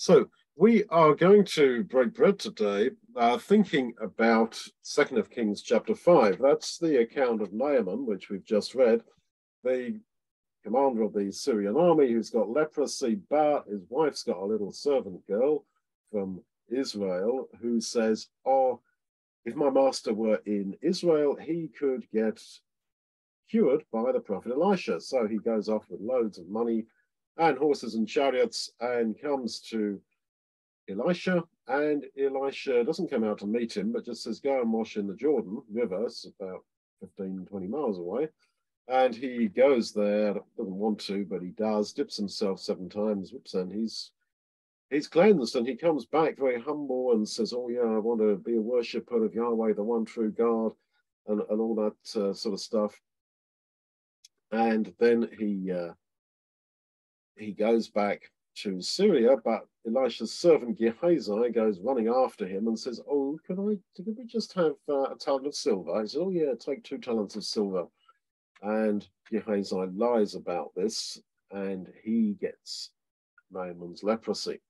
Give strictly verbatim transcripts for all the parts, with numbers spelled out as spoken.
So we are going to break bread today, uh, thinking about Second of Kings chapter five. That's the account of Naaman, which we've just read, the commander of the Syrian army who's got leprosy, but his wife's got a little servant girl from Israel who says, oh, if my master were in Israel, he could get cured by the prophet Elisha. So he goes off with loads of money and horses and chariots and comes to Elisha, and Elisha doesn't come out to meet him, but just says, go and wash in the Jordan River. It's about fifteen, twenty miles away. And he goes there, doesn't want to, but he does, dips himself seven times, whoops, and he's he's cleansed, and he comes back very humble and says, oh yeah, I want to be a worshipper of Yahweh, the one true God, and, and all that uh, sort of stuff. And then he uh, he goes back to Syria, but Elisha's servant Gehazi goes running after him and says, oh, could I, could we just have uh, a talent of silver? He says, oh yeah, take two talents of silver. And Gehazi lies about this, and he gets Naaman's leprosy.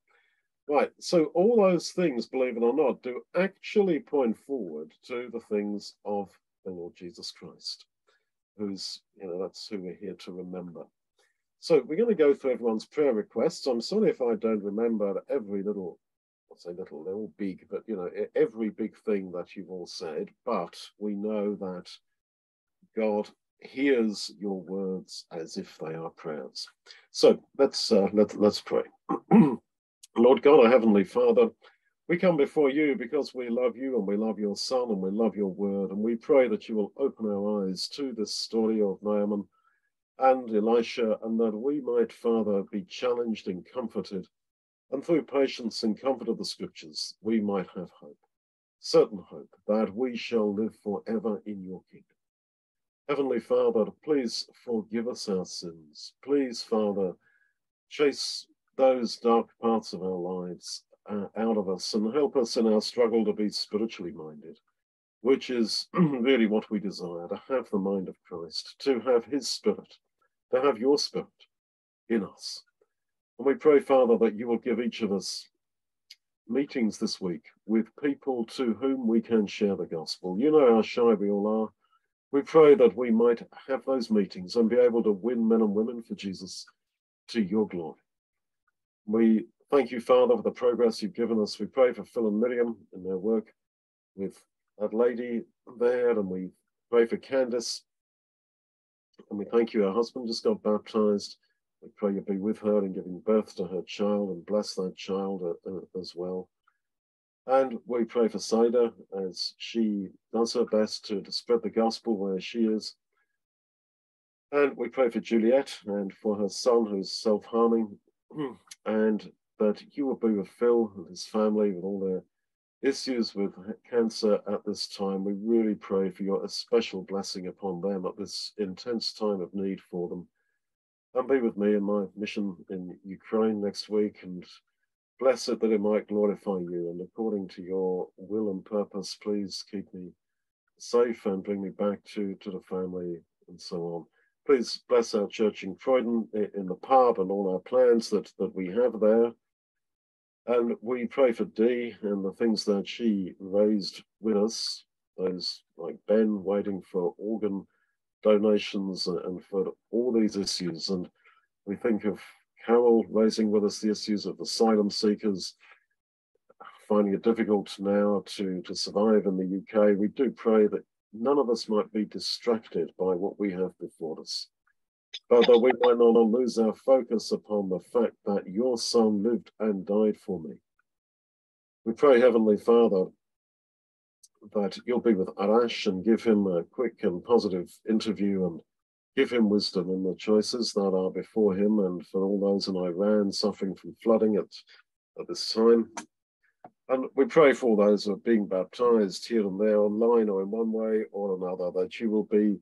Right, so all those things, believe it or not, do actually point forward to the things of the Lord Jesus Christ, who's, you know, that's who we're here to remember. So we're going to go through everyone's prayer requests. I'm sorry if I don't remember every little, I'll say little, they're all big, but, you know, every big thing that you've all said, but we know that God hears your words as if they are prayers. So let's uh, let, let's pray. Lord God, our Heavenly Father, we come before you because we love you and we love your Son and we love your word, and we pray that you will open our eyes to this story of Naaman and Elisha, and that we might, Father, be challenged and comforted, and through patience and comfort of the scriptures, we might have hope, certain hope that we shall live forever in your kingdom. Heavenly Father, please forgive us our sins. Please, Father, chase those dark parts of our lives uh, out of us and help us in our struggle to be spiritually minded, which is really what we desire, to have the mind of Christ, to have his spirit, to have your spirit in us. And we pray, Father, that you will give each of us meetings this week with people to whom we can share the gospel. You know how shy we all are. We pray that we might have those meetings and be able to win men and women for Jesus to your glory. We thank you, Father, for the progress you've given us. We pray for Phil and Miriam and their work with that lady there, and we pray for Candace. And we thank you, her husband just got baptized. We pray you be with her in giving birth to her child and bless that child as well. And we pray for Saida as she does her best to, to spread the gospel where she is. And we pray for Juliet and for her son who's self-harming, and that you will be with Phil and his family with all their issues with cancer at this time. We really pray for your special blessing upon them at this intense time of need for them. And be with me in my mission in Ukraine next week, and bless it that it might glorify you, and according to your will and purpose, please keep me safe and bring me back to, to the family and so on. Please bless our church in Croydon, in the pub, and all our plans that, that we have there. And we pray for Dee and the things that she raised with us, those like Ben waiting for organ donations and for all these issues. And we think of Carol raising with us the issues of asylum seekers, finding it difficult now to, to survive in the U K. We do pray that none of us might be distracted by what we have before us, but that we might not lose our focus upon the fact that your Son lived and died for me. We pray, Heavenly Father, that you'll be with Arash and give him a quick and positive interview, and give him wisdom in the choices that are before him, and for all those in Iran suffering from flooding at, at this time. And we pray for all those who are being baptized here and there, online or in one way or another, that you will be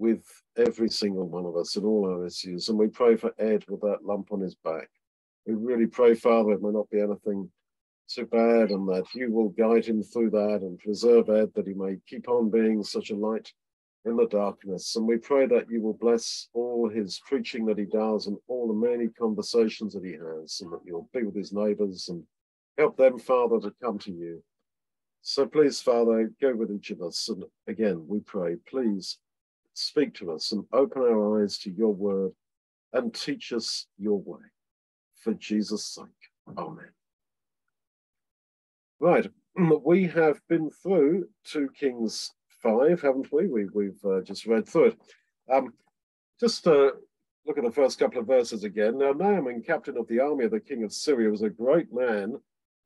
with every single one of us in all our issues. And we pray for Ed with that lump on his back. We really pray, Father, it may not be anything too bad, and that you will guide him through that and preserve Ed, that he may keep on being such a light in the darkness. And we pray that you will bless all his preaching that he does and all the many conversations that he has, and that you'll be with his neighbors and help them, Father, to come to you. So please, Father, go with each of us. And again, we pray, please speak to us and open our eyes to your word and teach us your way. For Jesus' sake. Amen. Right. We have been through two Kings five, haven't we? we we've uh, just read through it. Um, just uh, look at the first couple of verses again. Now, Naaman, captain of the army of the king of Syria, was a great man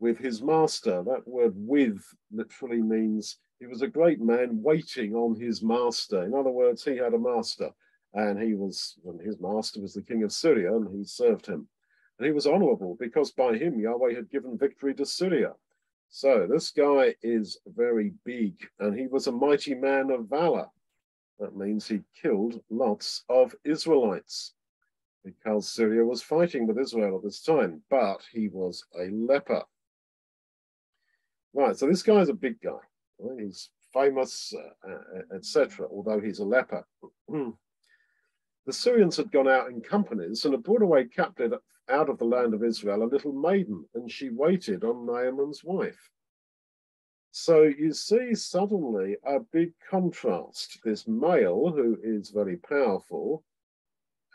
with his master. That word with literally means he was a great man waiting on his master. In other words, he had a master, and he was, and his master was the king of Syria, and he served him. And he was honorable because by him Yahweh had given victory to Syria. So this guy is very big, and he was a mighty man of valor. That means he killed lots of Israelites because Syria was fighting with Israel at this time, but he was a leper. Right, so this guy's a big guy. Right? He's famous, uh, et cetera, although he's a leper. The Syrians had gone out in companies and had brought away captive out of the land of Israel a little maiden, and she waited on Naaman's wife. So you see suddenly a big contrast. This male who is very powerful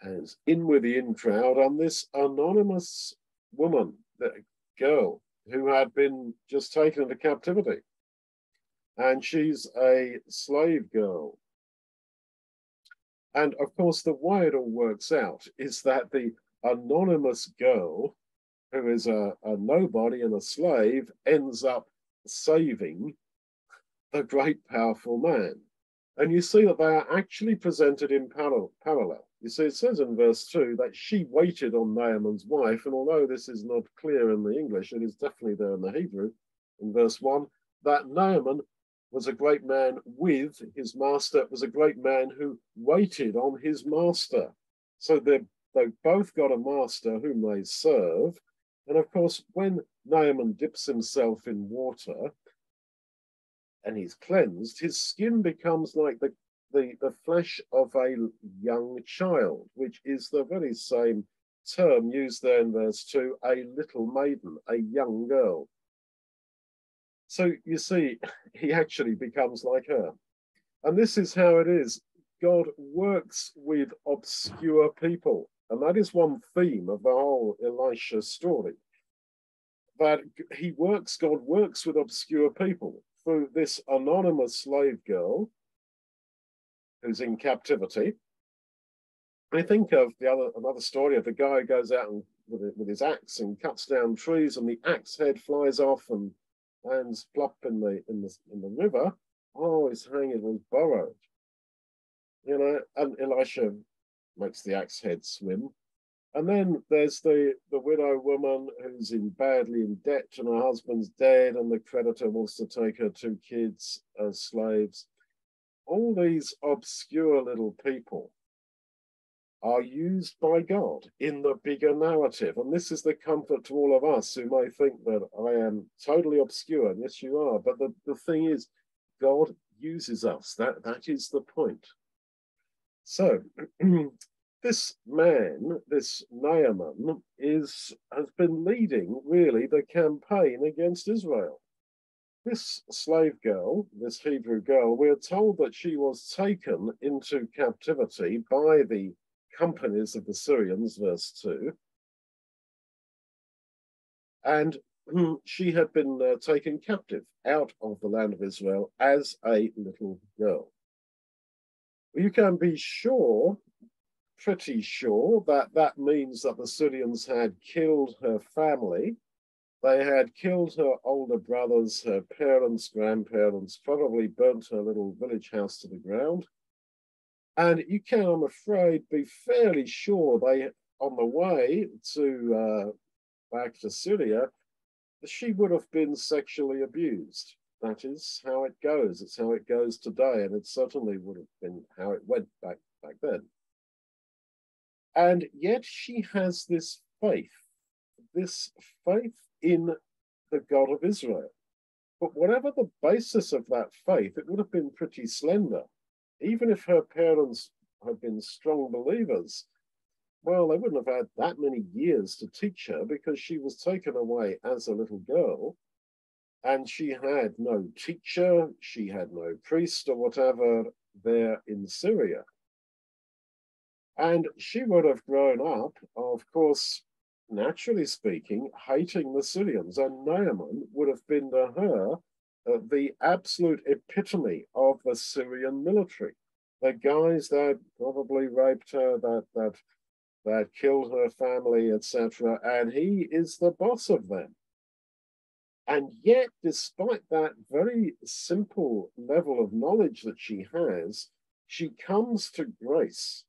and in with the in crowd, and this anonymous woman, the girl who had been just taken into captivity. And she's a slave girl. And of course, the way it all works out is that the anonymous girl, who is a, a nobody and a slave, ends up saving the great powerful man. And you see that they are actually presented in par- parallel. You see, it says in verse two that she waited on Naaman's wife. And although this is not clear in the English, it is definitely there in the Hebrew, in verse one, that Naaman was a great man with his master, was a great man who waited on his master. So they both got a master whom they serve. And of course, when Naaman dips himself in water and he's cleansed, his skin becomes like the, the, the flesh of a young child, which is the very same term used there in verse two, a little maiden, a young girl. So you see, he actually becomes like her. And this is how it is. God works with obscure people. And that is one theme of the whole Elisha story. That he works, God works with obscure people through this anonymous slave girl who's in captivity. I think of the other another story of the guy who goes out and, with, with his axe and cuts down trees, and the axe head flies off and lands plop in the in the in the river. Oh, his hanging was borrowed. You know, and Elisha makes the axe head swim. And then there's the, the widow woman who's in badly in debt, and her husband's dead, and the creditor wants to take her two kids as slaves. All these obscure little people are used by God in the bigger narrative. And this is the comfort to all of us who may think that I am totally obscure. And yes, you are. But the, the thing is, God uses us. That, that is the point. So this man, this Naaman, is, has been leading, really, the campaign against Israel. This slave girl, this Hebrew girl, we're told that she was taken into captivity by the companies of the Syrians, verse two. And she had been uh, taken captive out of the land of Israel as a little girl. You can be sure, pretty sure, that that means that the Syrians had killed her family. They had killed her older brothers, her parents, grandparents, probably burnt her little village house to the ground. And you can, I'm afraid, be fairly sure they, on the way to uh, back to Syria, that she would have been sexually abused. That is how it goes. It's how it goes today, and it certainly would have been how it went back, back then. And yet she has this faith, this faith in the God of Israel. But whatever the basis of that faith, it would have been pretty slender. even if her parents had been strong believers, well, they wouldn't have had that many years to teach her because she was taken away as a little girl and she had no teacher, she had no priest or whatever there in Syria. And she would have grown up, of course, naturally speaking, hating the Syrians, and Naaman would have been to her uh, the absolute epitome of the Syrian military. The guys that probably raped her, that, that, that killed her family, et cetera, and he is the boss of them. And yet, despite that very simple level of knowledge that she has, she comes to grace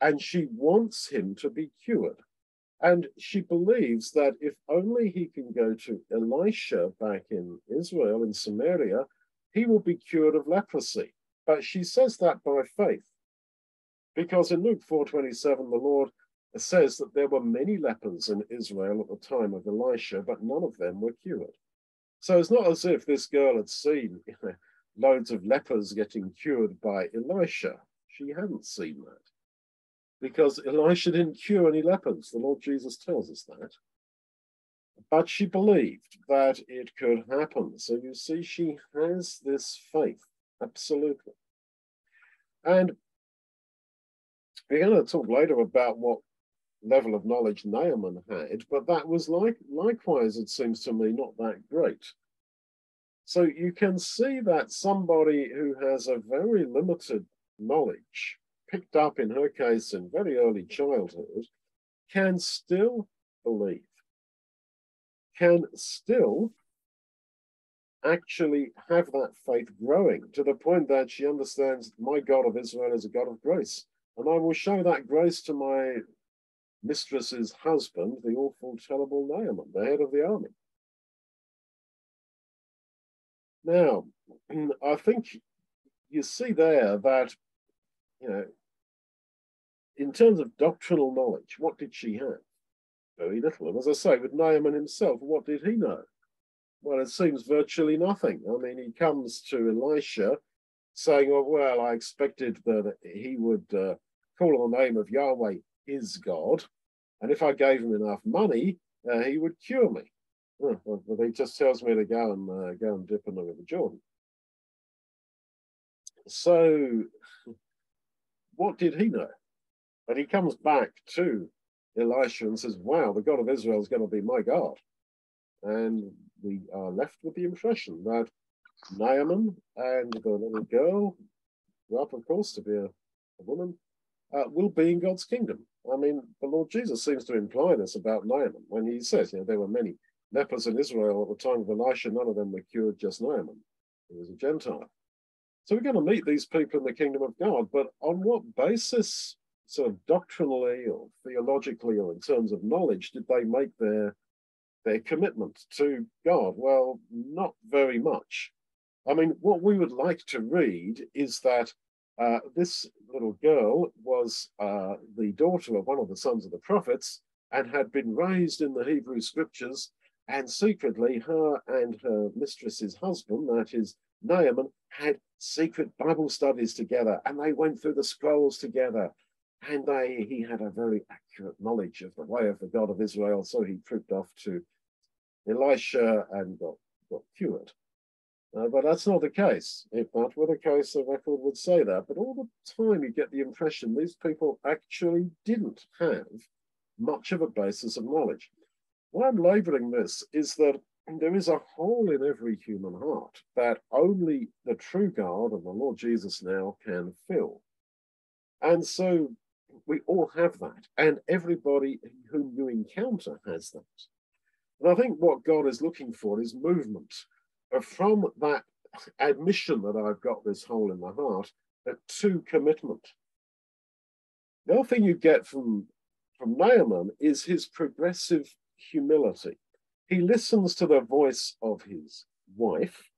and she wants him to be cured. And she believes that if only he can go to Elisha back in Israel, in Samaria, he will be cured of leprosy. But she says that by faith, because in Luke four twenty-seven, the Lord says that there were many lepers in Israel at the time of Elisha, but none of them were cured. So it's not as if this girl had seen you know, loads of lepers getting cured by Elisha. She hadn't seen that, because Elisha didn't cure any lepers. The Lord Jesus tells us that. But she believed that it could happen. So you see, she has this faith, absolutely. And we're going to talk later about what level of knowledge Naaman had, but that was like, likewise, it seems to me, not that great. So you can see that somebody who has a very limited knowledge, picked up in her case in very early childhood, can still believe, can still actually have that faith growing to the point that she understands my God of Israel is a God of grace, and I will show that grace to my mistress's husband, the awful, terrible Naaman, the head of the army. Now, I think you see there that, you know, in terms of doctrinal knowledge, what did she have? Very little. And as I say, with Naaman himself, what did he know? Well, it seems virtually nothing. I mean, he comes to Elisha saying, oh, well, I expected that he would uh, call on the name of Yahweh, his God, and if I gave him enough money, uh, he would cure me. Oh, well, he just tells me to go and, uh, go and dip in the River Jordan. So, what did he know? And he comes back to Elisha and says, wow, the God of Israel is going to be my God. And we are left with the impression that Naaman and the little girl, grew up, of course, to be a, a woman, uh, will be in God's kingdom. I mean, the Lord Jesus seems to imply this about Naaman when he says, you know, there were many lepers in Israel at the time of Elisha, none of them were cured, just Naaman, who was a Gentile. So we're going to meet these people in the kingdom of God, but on what basis, sort of doctrinally or theologically or in terms of knowledge, did they make their, their commitment to God? Well, not very much. I mean, what we would like to read is that uh, this little girl was uh, the daughter of one of the sons of the prophets and had been raised in the Hebrew scriptures, and secretly her and her mistress's husband, that is Naaman, had secret Bible studies together, and they went through the scrolls together, and they, he had a very accurate knowledge of the way of the God of Israel, so he trooped off to Elisha and got, got cured. Uh, but that's not the case. If that were the case, the record would say that. But all the time you get the impression these people actually didn't have much of a basis of knowledge. Why I'm labouring this is that there is a hole in every human heart that only the true God and the Lord Jesus now can fill. And so we all have that. And everybody whom you encounter has that. And I think what God is looking for is movement from that admission that I've got this hole in my heart to commitment. The other thing you get from, from Naaman is his progressive humility. He listens to the voice of his wife,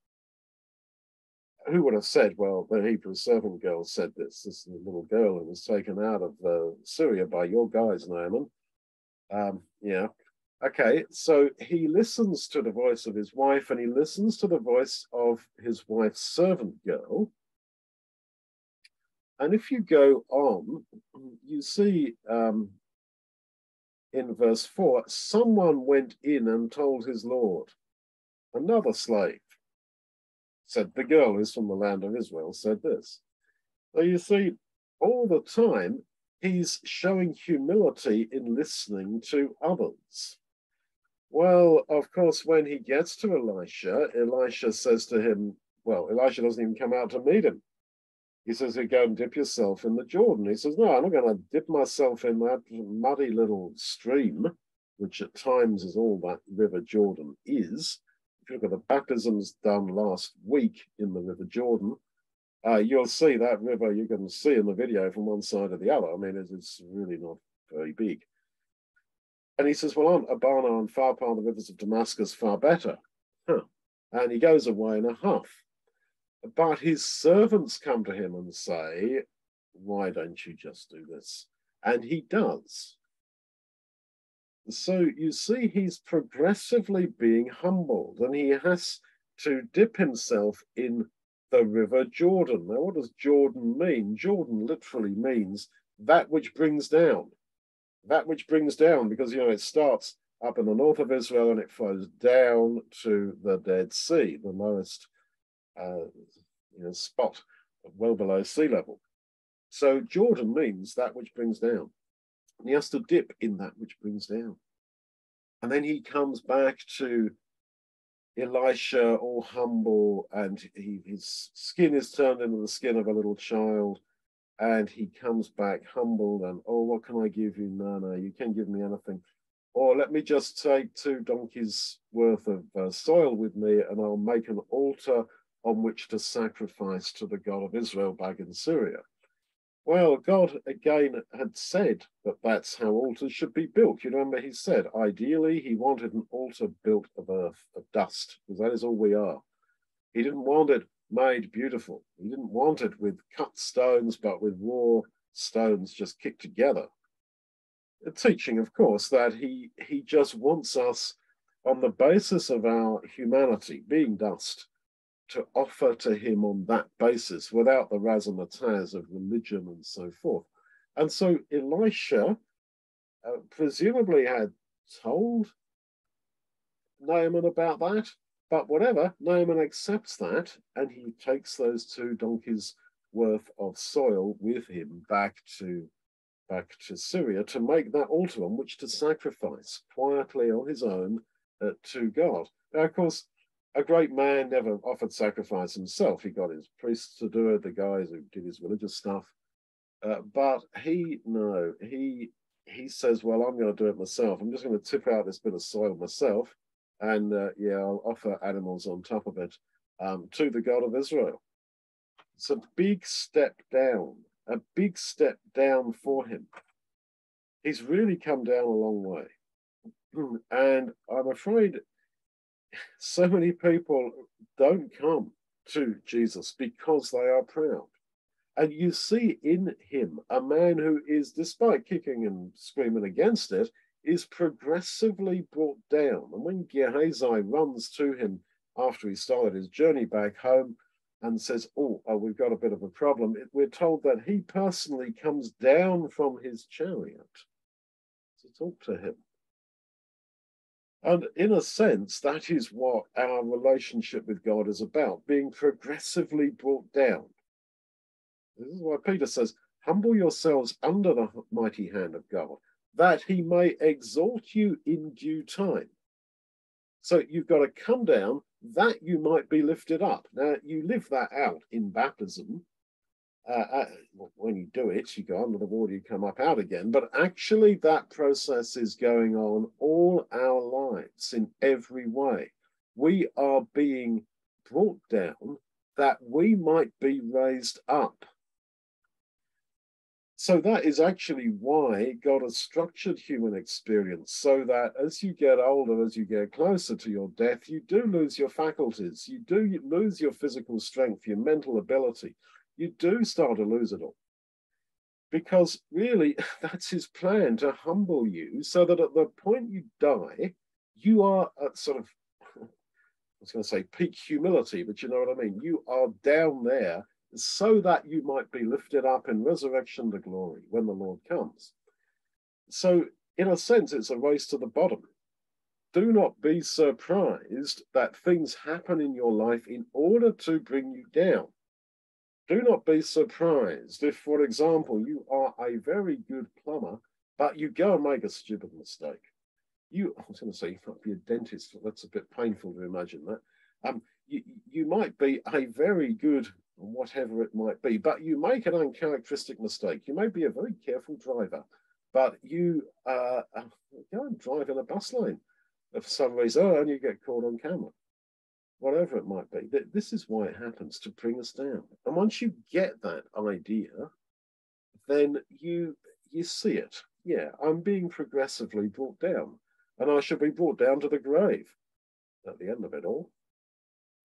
who would have said, well, the Hebrew servant girl said this. This is the little girl who was taken out of uh, Syria by your guys, Naaman. Um, yeah. Okay, so he listens to the voice of his wife, and he listens to the voice of his wife's servant girl. And if you go on, you see um, in verse four, someone went in and told his Lord, another slave, said, the girl is from the land of Israel, said this. So you see, all the time, he's showing humility in listening to others. Well, of course, when he gets to Elisha, Elisha says to him, well, Elisha doesn't even come out to meet him. He says, hey, go and dip yourself in the Jordan. He says, no, I'm not going to dip myself in that muddy little stream, which at times is all that River Jordan is. If you look at the baptisms done last week in the River Jordan, uh, you'll see that river, you can see in the video from one side to the other. I mean, it's really not very big. And he says, well, aren't Abana and Pharpar, the rivers of Damascus, far better? Huh. And he goes away in a huff. But his servants come to him and say, why don't you just do this? And he does. So you see, he's progressively being humbled, and he has to dip himself in the River Jordan. Now, what does Jordan mean? Jordan literally means that which brings down. That which brings down, because, you know, it starts up in the north of Israel and it flows down to the Dead Sea, the lowest Uh, you know, spot well below sea level. So Jordan means that which brings down. And he has to dip in that which brings down. And then he comes back to Elisha, all humble, and he, his skin is turned into the skin of a little child. And he comes back humbled and, oh, what can I give you? No, no, you can't give me anything. Or let me just take two donkeys worth of uh, soil with me, and I'll make an altar on which to sacrifice to the God of Israel back in Syria. Well, God again had said that that's how altars should be built. You remember he said, ideally, he wanted an altar built of earth, of dust, because that is all we are. He didn't want it made beautiful. He didn't want it with cut stones, but with raw stones just kicked together. The teaching, of course, that he, he just wants us, on the basis of our humanity, being dust, to offer to him on that basis without the razzmatazz of religion and so forth. And so Elisha uh, presumably had told Naaman about that, but whatever, Naaman accepts that, and he takes those two donkeys worth of soil with him back to, back to Syria to make that altar on which to sacrifice quietly on his own uh, to God. Now, of course, a great man never offered sacrifice himself. He got his priests to do it, the guys who did his religious stuff. Uh, but he, no, he, he says, well, I'm going to do it myself. I'm just going to tip out this bit of soil myself. And uh, yeah, I'll offer animals on top of it um, to the God of Israel. It's a big step down, a big step down for him. He's really come down a long way. And I'm afraid so many people don't come to Jesus because they are proud. And you see in him a man who is, despite kicking and screaming against it, is progressively brought down. And when Gehazi runs to him after he started his journey back home and says, oh, oh we've got a bit of a problem, we're told that he personally comes down from his chariot to talk to him. And in a sense, that is what our relationship with God is about, being progressively brought down. This is why Peter says, humble yourselves under the mighty hand of God, that he may exalt you in due time. So you've got to come down that you might be lifted up. Now, you live that out in baptism. Uh, when you do it, you go under the water, you come up out again. But actually, that process is going on all our lives in every way. We are being brought down that we might be raised up. So that is actually why God has structured human experience, so that as you get older, as you get closer to your death, you do lose your faculties, you do lose your physical strength, your mental ability. You do start to lose it all, because really that's his plan, to humble you so that at the point you die, you are at sort of, I was going to say peak humility, but you know what I mean? You are down there so that you might be lifted up in resurrection to glory when the Lord comes. So in a sense, it's a race to the bottom. Do not be surprised that things happen in your life in order to bring you down. Do not be surprised if, for example, you are a very good plumber, but you go and make a stupid mistake. You, I was going to say you might be a dentist, but that's a bit painful to imagine that. Um, you, you might be a very good whatever it might be, but you make an uncharacteristic mistake. You may be a very careful driver, but you uh, go and drive in a bus lane for some reason, oh, and you get caught on camera. Whatever it might be, this is why it happens, to bring us down. And once you get that idea, then you you see it. Yeah, I'm being progressively brought down, and I shall be brought down to the grave at the end of it all.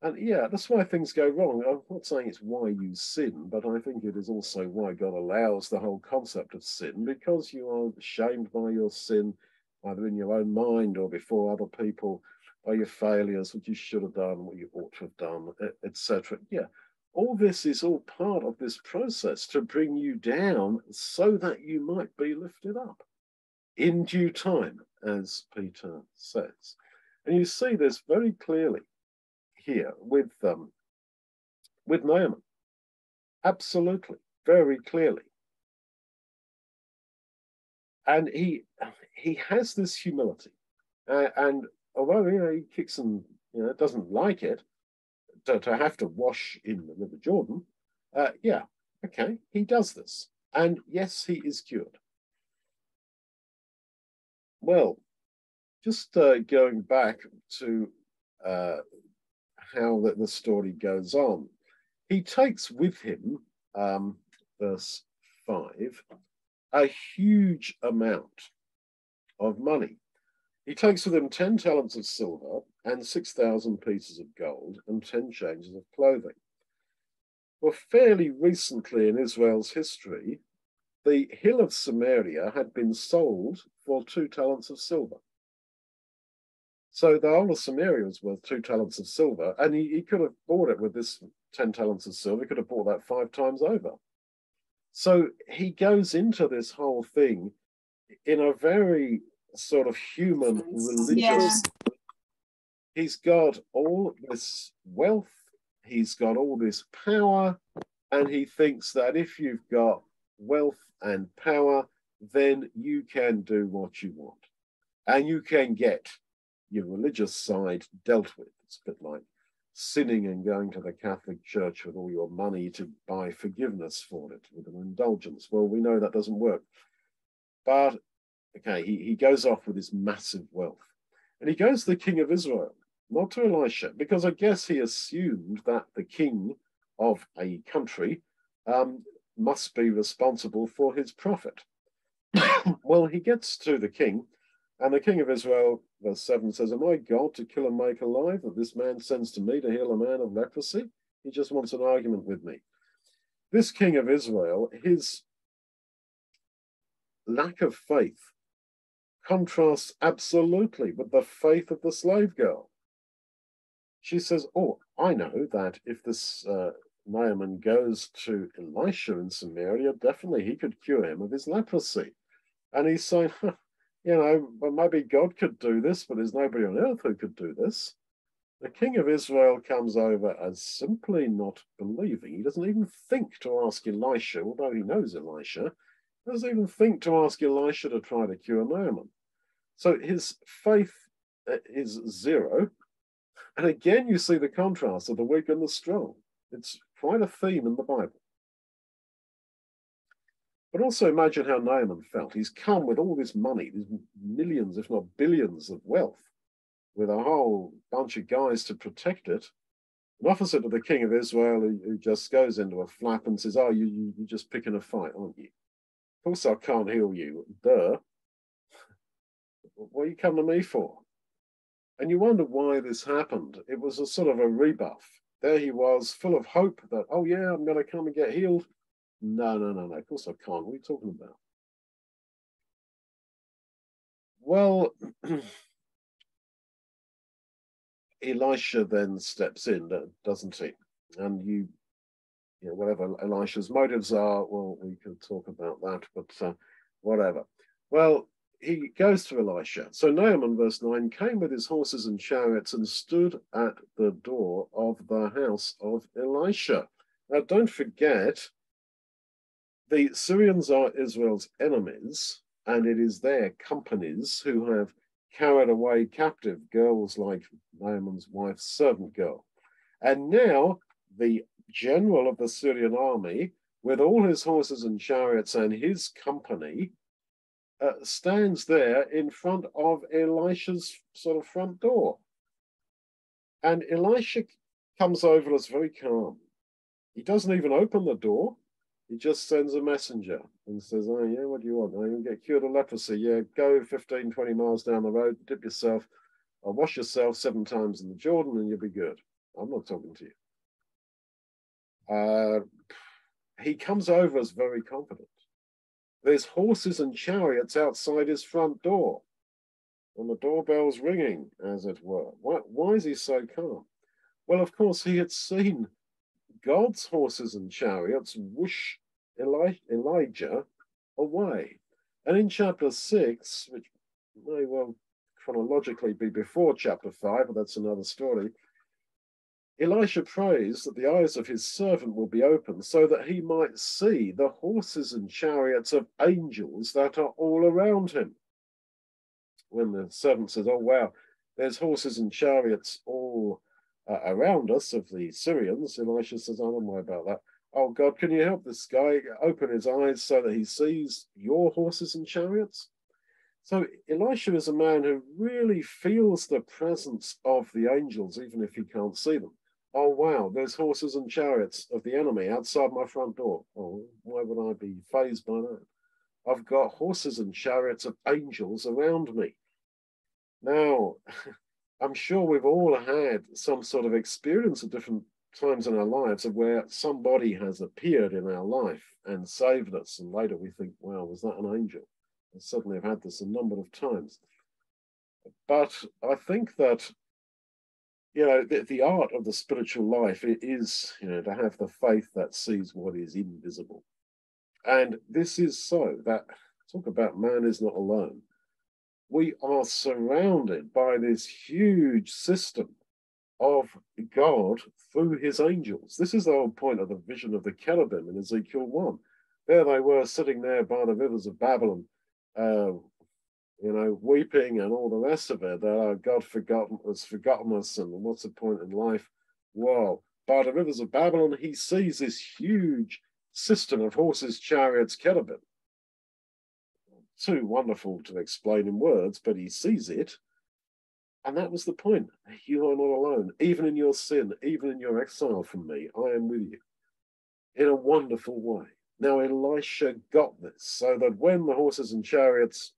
And yeah, that's why things go wrong. I'm not saying it's why you sin, but I think it is also why God allows the whole concept of sin, because you are shamed by your sin, either in your own mind or before other people, by your failures, what you should have done, what you ought to have done, et cetera. Yeah, all this is all part of this process to bring you down so that you might be lifted up in due time, as Peter says. And you see this very clearly here with, um, with Naaman. Absolutely, very clearly. And he, he has this humility uh, and although, you know, he kicks and, you know, doesn't like it to, to have to wash in the River Jordan, uh, yeah, okay, he does this. And yes, he is cured. Well, just uh, going back to uh, how the, the story goes on, he takes with him, um, verse five, a huge amount of money. He takes with him ten talents of silver and six thousand pieces of gold and ten changes of clothing. Well, fairly recently in Israel's history, the hill of Samaria had been sold for two talents of silver. So the whole of Samaria was worth two talents of silver, and he, he could have bought it with this ten talents of silver. He could have bought that five times over. So he goes into this whole thing in a very sort of human, religious. Yeah. He's got all this wealth, he's got all this power, and he thinks that if you've got wealth and power, then you can do what you want. And you can get your religious side dealt with. It's a bit like sinning and going to the Catholic Church with all your money to buy forgiveness for it, with an indulgence. Well, we know that doesn't work. But okay, he, he goes off with his massive wealth. And he goes to the king of Israel, not to Elisha, because I guess he assumed that the king of a country um, must be responsible for his prophet. Well, he gets to the king, and the king of Israel, verse seven, says, "Am I God to kill and make alive, that this man sends to me to heal a man of leprosy? He just wants an argument with me." This king of Israel, his lack of faith contrasts absolutely with the faith of the slave girl. She says, "Oh, I know that if this uh, Naaman goes to Elisha in Samaria, definitely he could cure him of his leprosy." And he's saying, huh, you know, well, maybe God could do this, but there's nobody on earth who could do this. The king of Israel comes over as simply not believing. He doesn't even think to ask Elisha, although he knows Elisha. He doesn't even think to ask Elisha to try to cure Naaman. So his faith is zero. And again, you see the contrast of the weak and the strong. It's quite a theme in the Bible. But also imagine how Naaman felt. He's come with all this money, these millions, if not billions of wealth, with a whole bunch of guys to protect it. An officer to the king of Israel who, who just goes into a flap and says, "Oh, you, you, you're just picking a fight, aren't you? Of course I can't heal you, duh. What are you coming to me for?" And you wonder why this happened. It was a sort of a rebuff. There he was, full of hope that, oh yeah, I'm going to come and get healed. No, no, no, no, of course I can't. What are you talking about? Well, Elisha then steps in, doesn't he? And you you know, whatever Elisha's motives are, well, we can talk about that, but uh, whatever. Well, he goes to Elisha. So Naaman, verse nine, came with his horses and chariots and stood at the door of the house of Elisha. Now, don't forget, the Syrians are Israel's enemies, and it is their companies who have carried away captive girls like Naaman's wife's servant girl. And now the general of the Syrian army, with all his horses and chariots and his company, Uh, stands there in front of Elisha's sort of front door. And Elisha comes over as very calm. He doesn't even open the door. He just sends a messenger and says, oh, yeah, what do you want? I'm going to get cured of leprosy. Yeah, go fifteen, twenty miles down the road, dip yourself, or wash yourself seven times in the Jordan, and you'll be good. I'm not talking to you. Uh, he comes over as very confident. There's horses and chariots outside his front door, and the doorbell's ringing, as it were. Why, why is he so calm? Well, of course, he had seen God's horses and chariots whoosh Eli Elijah away. And in chapter six, which may well chronologically be before chapter five, but that's another story, Elisha prays that the eyes of his servant will be opened so that he might see the horses and chariots of angels that are all around him. When the servant says, oh, wow, there's horses and chariots all uh, around us of the Syrians, Elisha says, I don't worry about that. Oh, God, can you help this guy open his eyes so that he sees your horses and chariots? So Elisha is a man who really feels the presence of the angels, even if he can't see them. Oh, wow, there's horses and chariots of the enemy outside my front door. Oh, why would I be fazed by that? I've got horses and chariots of angels around me. Now, I'm sure we've all had some sort of experience at different times in our lives of where somebody has appeared in our life and saved us. And later we think, wow, was that an angel? I certainly have had this a number of times. But I think that You know, the, the art of the spiritual life is, you know, to have the faith that sees what is invisible. And this is so that, talk about man is not alone. We are surrounded by this huge system of God through his angels. This is the whole point of the vision of the cherubim in Ezekiel one. There they were sitting there by the rivers of Babylon, uh, you know, weeping and all the rest of it, that our God forgotten has forgotten us, and what's the point in life? Well, by the rivers of Babylon, he sees this huge system of horses, chariots, cherubim. Too wonderful to explain in words, but he sees it. And that was the point. You are not alone, even in your sin, even in your exile from me, I am with you in a wonderful way. Now, Elisha got this, so that when the horses and chariots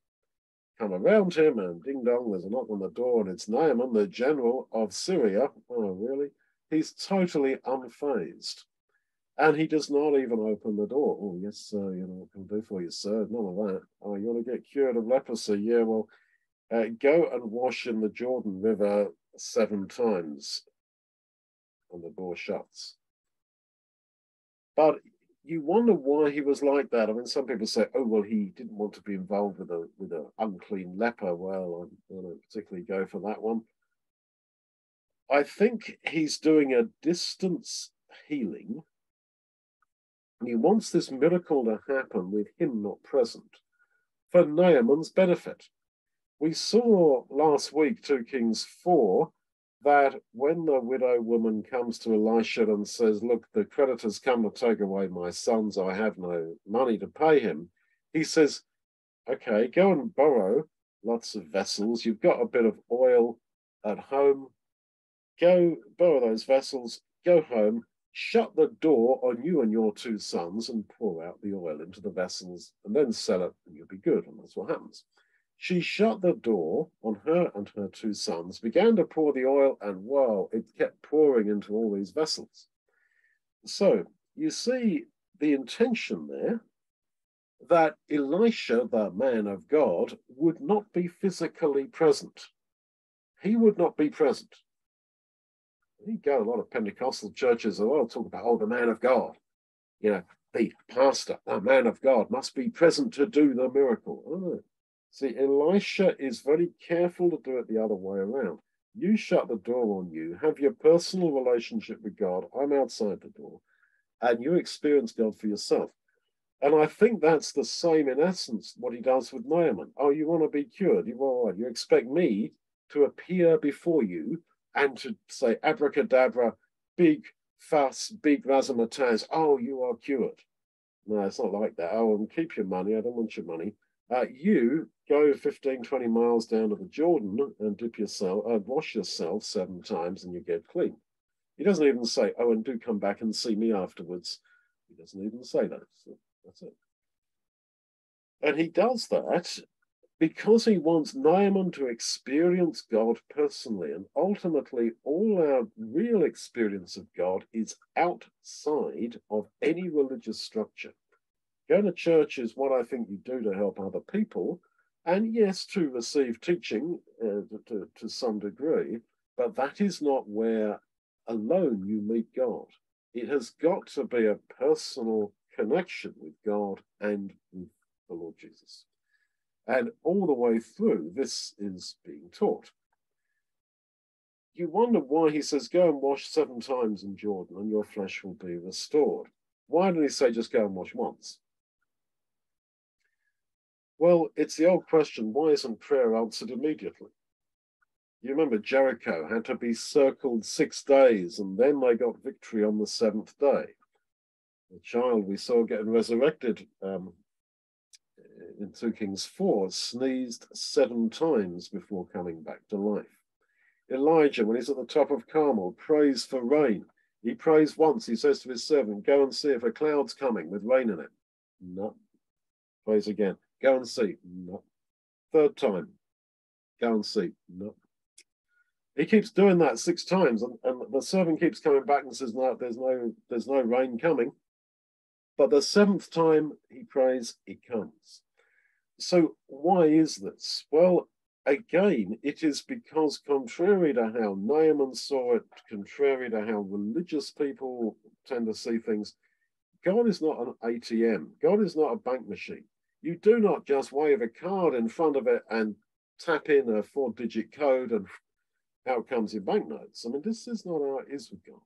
come around him, and ding dong, there's a knock on the door, and it's Naaman, the general of Syria. Oh, really? He's totally unfazed, and he does not even open the door. Oh, yes, sir, you know, what can I do for you, sir? None of that. Oh, you want to get cured of leprosy? Yeah, well, uh, go and wash in the Jordan River seven times, and the door shuts. But you wonder why he was like that. I mean, some people say, oh, well, he didn't want to be involved with a with an unclean leper. Well, I don't particularly go for that one. I think he's doing a distance healing, and he wants this miracle to happen with him not present for Naaman's benefit. We saw last week, two Kings four, that when the widow woman comes to Elisha and says, look, the creditor's come to take away my sons, I have no money to pay him, he says, okay, go and borrow lots of vessels. You've got a bit of oil at home. Go borrow those vessels, go home, shut the door on you and your two sons and pour out the oil into the vessels and then sell it and you'll be good. And that's what happens. She shut the door on her and her two sons, began to pour the oil, and wow, it kept pouring into all these vessels. So you see the intention there that Elisha, the man of God, would not be physically present. He would not be present. You go to a lot of Pentecostal churches, and I'll talk about, oh, the man of God. you know, the pastor, the man of God, must be present to do the miracle. Oh. See, Elisha is very careful to do it the other way around. You shut the door on you, have your personal relationship with God. I'm outside the door, and you experience God for yourself. And I think that's the same, in essence, what he does with Naaman. Oh, you want to be cured? You, well, you expect me to appear before you and to say, abracadabra, big fuss, big razzmatazz, oh, you are cured. No, it's not like that. Oh, and keep your money. I don't want your money. Uh, you go fifteen, twenty miles down to the Jordan and dip yourself, uh, wash yourself seven times and you get clean. He doesn't even say, oh, and do come back and see me afterwards. He doesn't even say that. So that's it. And he does that because he wants Naaman to experience God personally. And ultimately, all our real experience of God is outside of any religious structure. Going to church is what I think you do to help other people. And yes, to receive teaching uh, to, to some degree, but that is not where alone you meet God. It has got to be a personal connection with God and with the Lord Jesus. And all the way through, this is being taught. You wonder why he says, go and wash seven times in Jordan and your flesh will be restored. Why didn't he say, just go and wash once? Well, it's the old question, why isn't prayer answered immediately? You remember Jericho had to be circled six days, and then they got victory on the seventh day. The child we saw getting resurrected um, in two Kings four sneezed seven times before coming back to life. Elijah, when he's at the top of Carmel, prays for rain. He prays once. He says to his servant, go and see if a cloud's coming with rain in it. No. Prays again. Go and see. No. Third time. Go and see. No. He keeps doing that six times, and, and the servant keeps coming back and says, no, there's no, there's no rain coming. But the seventh time he prays, it comes. So why is this? Well, again, it is because, contrary to how Naaman saw it, contrary to how religious people tend to see things, God is not an A T M. God is not a bank machine. You do not just wave a card in front of it and tap in a four-digit code and out comes your banknotes. I mean, this is not how it is with God.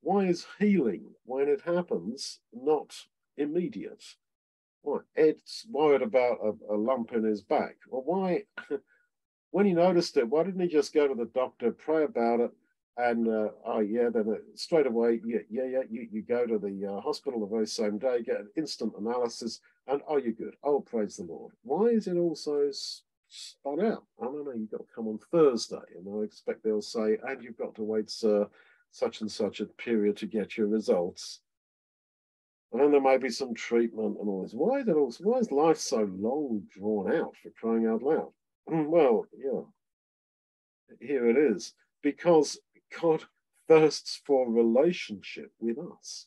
Why is healing, when it happens, not immediate? Why? Ed's worried about a, a lump in his back. Well, why, when he noticed it, why didn't he just go to the doctor, pray about it, and, uh, oh, yeah, then uh, straight away, yeah, yeah, yeah, you, you go to the uh, hospital the very same day, get an instant analysis, and, oh, you're good. Oh, praise the Lord. Why is it all so spun out? I don't know, you've got to come on Thursday, and I expect they'll say, and you've got to wait, sir, such and such a period to get your results. And then there may be some treatment and all this. Why is, it all, why is life so long drawn out, for crying out loud? Well, yeah, here it is. Because God thirsts for relationship with us.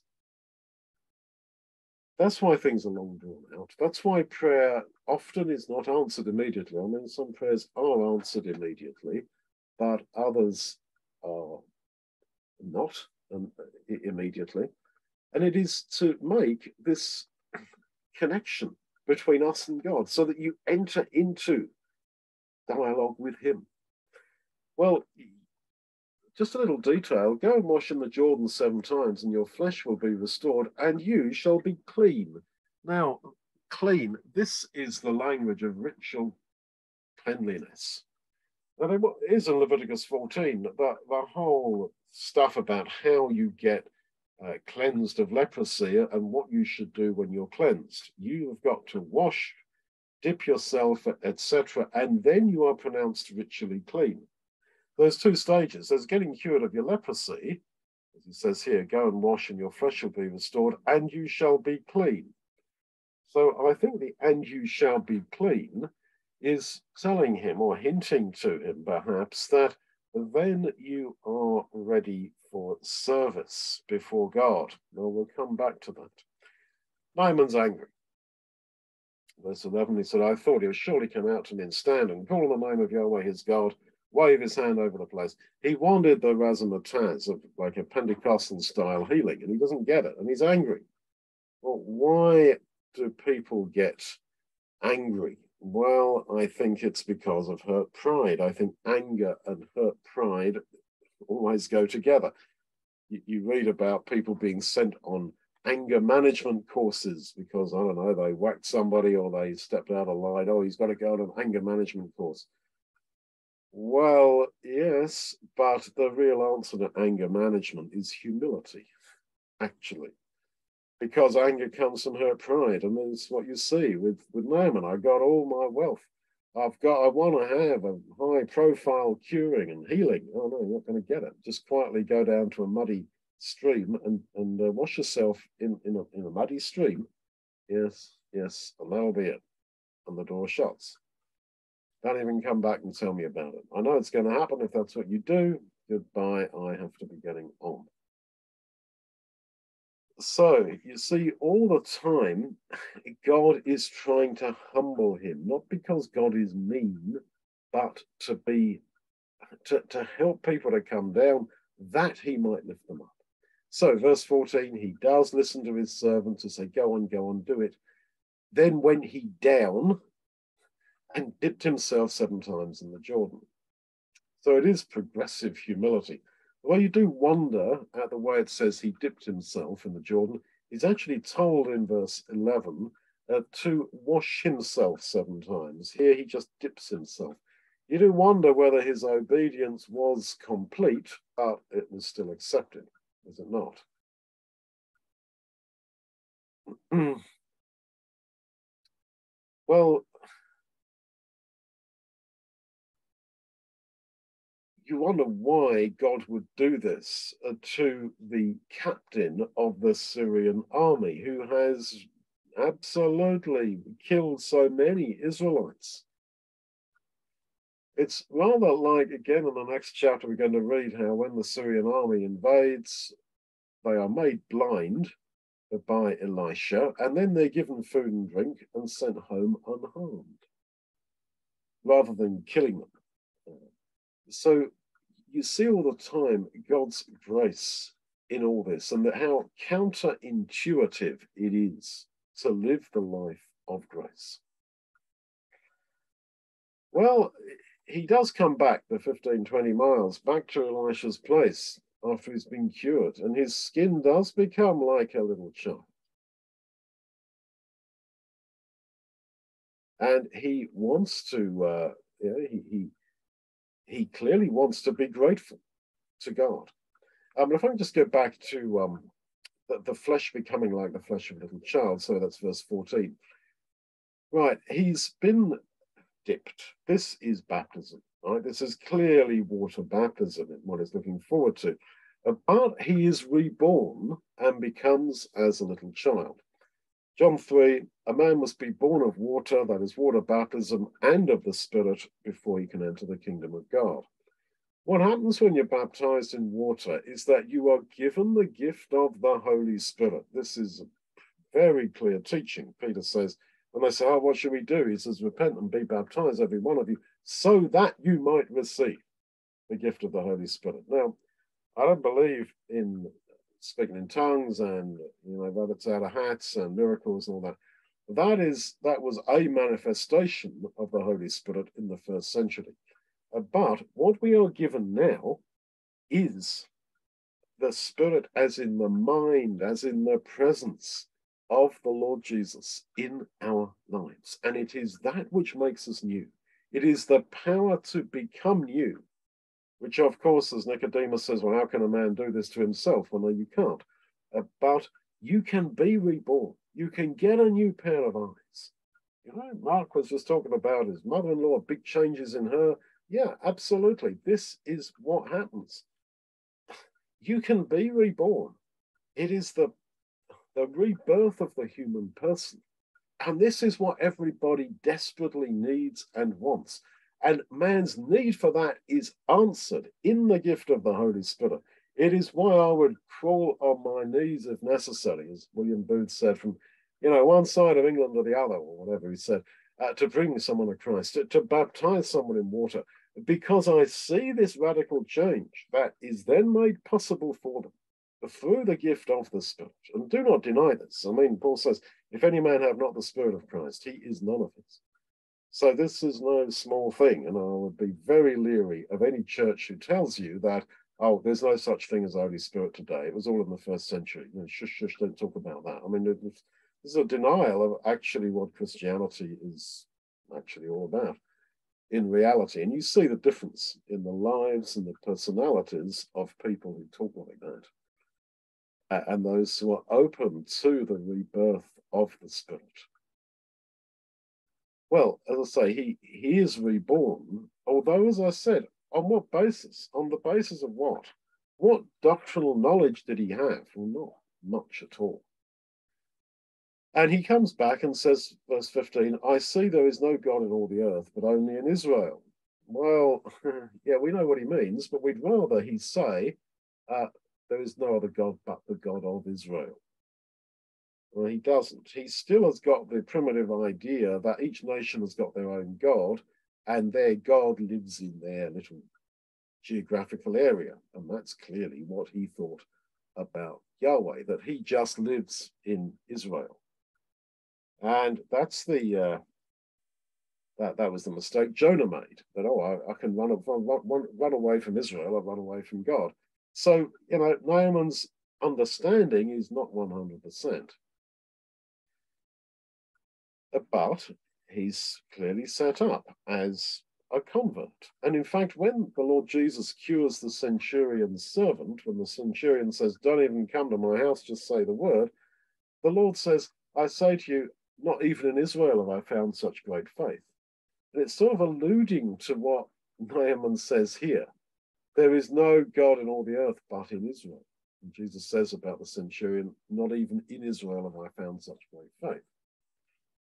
That's why things are long drawn out. That's why prayer often is not answered immediately. I mean, some prayers are answered immediately, but others are not immediately. And it is to make this connection between us and God so that you enter into dialogue with him. Well, just a little detail. Go and wash in the Jordan seven times and your flesh will be restored and you shall be clean. Now, clean, this is the language of ritual cleanliness. Now, there is in Leviticus fourteen, the, the whole stuff about how you get Uh, cleansed of leprosy and what you should do when you're cleansed. You have got to wash, dip yourself, et cetera, and then you are pronounced ritually clean. There's two stages. There's getting cured of your leprosy, as it says here, go and wash and your flesh will be restored, and you shall be clean. So I think the and you shall be clean is telling him, or hinting to him perhaps, that then you are ready for service before God. Now, we'll come back to that. Naaman's angry. Verse eleven, he said, I thought he would surely come out to me and stand and call on the name of Yahweh his God, wave his hand over the place. He wanted the razzmatazz of like a Pentecostal style healing, and he doesn't get it, and he's angry. well, why do people get angry? Well, I think it's because of hurt pride. I think anger and hurt pride always go together. You, you read about people being sent on anger management courses because, I don't know, they whacked somebody or they stepped out of line. Oh, he's got to go on an anger management course. Well, yes, but the real answer to anger management is humility, actually, because anger comes from hurt pride. And that's what you see with, with Naaman. I got all my wealth. I've got, I want to have a high profile curing and healing. Oh no, you're not going to get it. Just quietly go down to a muddy stream and, and uh, wash yourself in, in, a, in a muddy stream. Yes, yes, and that'll be it. And the door shuts. Don't even come back and tell me about it. I know it's going to happen if that's what you do. Goodbye, I have to be getting on. So you see, all the time, God is trying to humble him, not because God is mean, but to be, to, to help people to come down, that he might lift them up. So verse fourteen, he does listen to his servant to say, go on, go on, do it. Then went he down and dipped himself seven times in the Jordan. So it is progressive humility. Well, you do wonder at the way it says he dipped himself in the Jordan. He's actually told in verse eleven uh, to wash himself seven times. Here he just dips himself. You do wonder whether his obedience was complete, but it was still accepted, is it not? Well, you wonder why God would do this uh, to the captain of the Syrian army, who has absolutely killed so many Israelites. It's rather like, again, in the next chapter, we're going to read how when the Syrian army invades, they are made blind by Elisha, and then they're given food and drink and sent home unharmed, rather than killing them. So you see all the time God's grace in all this, and how counterintuitive it is to live the life of grace. Well, he does come back the fifteen, twenty miles back to Elisha's place after he's been cured, and his skin does become like a little child. And he wants to, uh, you know, he, he He clearly wants to be grateful to God. Um, but if I can just go back to um, the, the flesh becoming like the flesh of a little child. So that's verse fourteen. Right, he's been dipped. This is baptism, right? This is clearly water baptism in what he's looking forward to. But he is reborn and becomes as a little child. John three, a man must be born of water, that is water baptism, and of the Spirit before he can enter the kingdom of God. What happens when you're baptized in water is that you are given the gift of the Holy Spirit. This is very clear teaching. Peter says, when they say, oh, what should we do? He says, repent and be baptized, every one of you, so that you might receive the gift of the Holy Spirit. Now, I don't believe in speaking in tongues and, you know, rabbits out of hats and miracles and all that. That is, that was a manifestation of the Holy Spirit in the first century. But what we are given now is the Spirit as in the mind, as in the presence of the Lord Jesus in our lives. And it is that which makes us new. It is the power to become new, which, of course, as Nicodemus says, well, how can a man do this to himself? Well, no, you can't. Uh, but you can be reborn. You can get a new pair of eyes. You know, Mark was just talking about his mother-in-law, big changes in her. Yeah, absolutely. This is what happens. You can be reborn. It is the, the rebirth of the human person. And this is what everybody desperately needs and wants. And man's need for that is answered in the gift of the Holy Spirit. It is why I would crawl on my knees if necessary, as William Booth said, from, you know, one side of England to the other, or whatever he said, uh, to bring someone to Christ, to, to baptize someone in water, because I see this radical change that is then made possible for them through the gift of the Spirit. And do not deny this. I mean, Paul says, if any man have not the Spirit of Christ, he is none of his. So this is no small thing. And I would be very leery of any church who tells you that, oh, there's no such thing as the Holy Spirit today. It was all in the first century. You know, shush, shush, don't talk about that. I mean, it, it, this is a denial of actually what Christianity is actually all about in reality. And you see the difference in the lives and the personalities of people who talk like that. Uh, and those who are open to the rebirth of the Spirit. Well, as I say, he, he is reborn, although, as I said, on what basis? On the basis of what? What doctrinal knowledge did he have? Well, not much at all. And he comes back and says, verse fifteen, I see there is no God in all the earth, but only in Israel. Well, yeah, we know what he means, but we'd rather he say, uh, there is no other God but the God of Israel. Well, he doesn't. He still has got the primitive idea that each nation has got their own God, and their God lives in their little geographical area. And that's clearly what he thought about Yahweh, that he just lives in Israel. And that's the, uh, that, that was the mistake Jonah made, that, oh, I, I can run, run, run away from Israel, I run away from God. So, you know, Naaman's understanding is not one hundred percent. But he's clearly set up as a convert. And in fact, when the Lord Jesus cures the centurion's servant, when the centurion says, don't even come to my house, just say the word, the Lord says, I say to you, not even in Israel have I found such great faith. And it's sort of alluding to what Naaman says here. There is no God in all the earth but in Israel. And Jesus says about the centurion, not even in Israel have I found such great faith.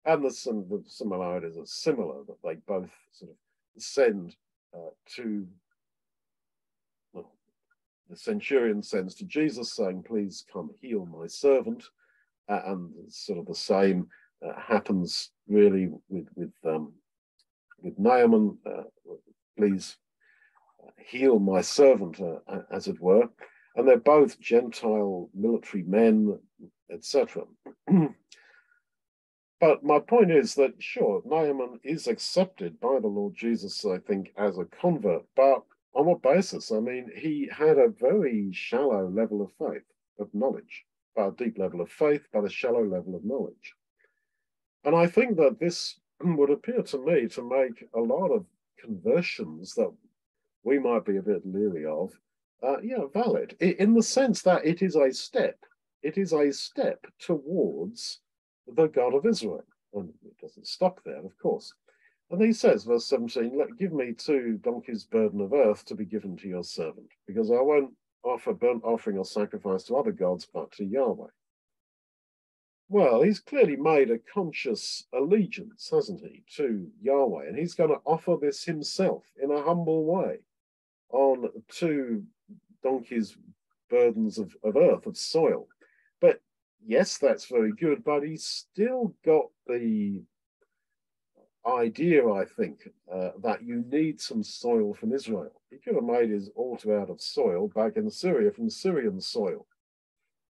And the, some, the similarities are similar, that they both sort of send uh, to, well, the centurion sends to Jesus saying, please come heal my servant. Uh, and sort of the same uh, happens really with, with, um, with Naaman, uh, please heal my servant, uh, as it were. And they're both Gentile military men, et cetera. But my point is that, sure, Naaman is accepted by the Lord Jesus, I think, as a convert. But on what basis? I mean, he had a very shallow level of faith, of knowledge, but a deep level of faith, but a shallow level of knowledge. And I think that this would appear to me to make a lot of conversions that we might be a bit leery of, uh, yeah, valid, in the sense that it is a step. It is a step towards the God of Israel. And it doesn't stop there, of course. And he says, verse seventeen, let, give me two donkeys' burden of earth to be given to your servant, because I won't offer burnt offering or sacrifice to other gods, but to Yahweh. Well, he's clearly made a conscious allegiance, hasn't he, to Yahweh. And he's going to offer this himself in a humble way, on two donkeys' burdens of, of earth, of soil. But yes, that's very good, but he's still got the idea, I think, uh, that you need some soil from Israel. He could have made his altar out of soil back in Syria, from Syrian soil.